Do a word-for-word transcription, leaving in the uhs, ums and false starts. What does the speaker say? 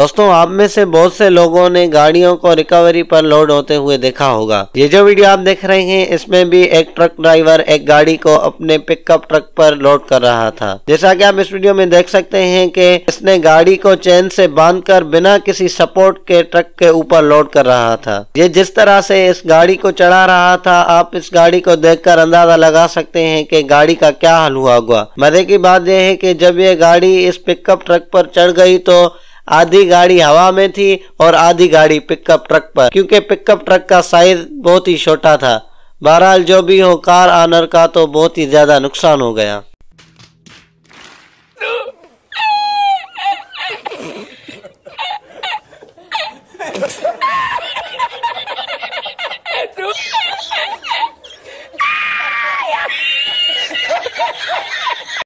दोस्तों, आप में से बहुत से लोगों ने गाड़ियों को रिकवरी पर लोड होते हुए देखा होगा। ये जो वीडियो आप देख रहे हैं इसमें भी एक ट्रक ड्राइवर एक गाड़ी को अपने पिकअप ट्रक पर लोड कर रहा था। जैसा कि आप इस वीडियो में देख सकते हैं कि इसने गाड़ी को चेन से बांधकर बिना किसी सपोर्ट के ट्रक के ऊपर लोड कर रहा था। ये जिस तरह से इस गाड़ी को चढ़ा रहा था, आप इस गाड़ी को देख कर अंदाजा लगा सकते हैं की गाड़ी का क्या हाल हुआ होगा। मजे की बात यह है की जब ये गाड़ी इस पिकअप ट्रक पर चढ़ गई तो आधी गाड़ी हवा में थी और आधी गाड़ी पिकअप ट्रक पर, क्योंकि पिकअप ट्रक का साइज बहुत ही छोटा था। बहरहाल जो भी हो, कार ऑनर का तो बहुत ही ज्यादा नुकसान हो गया।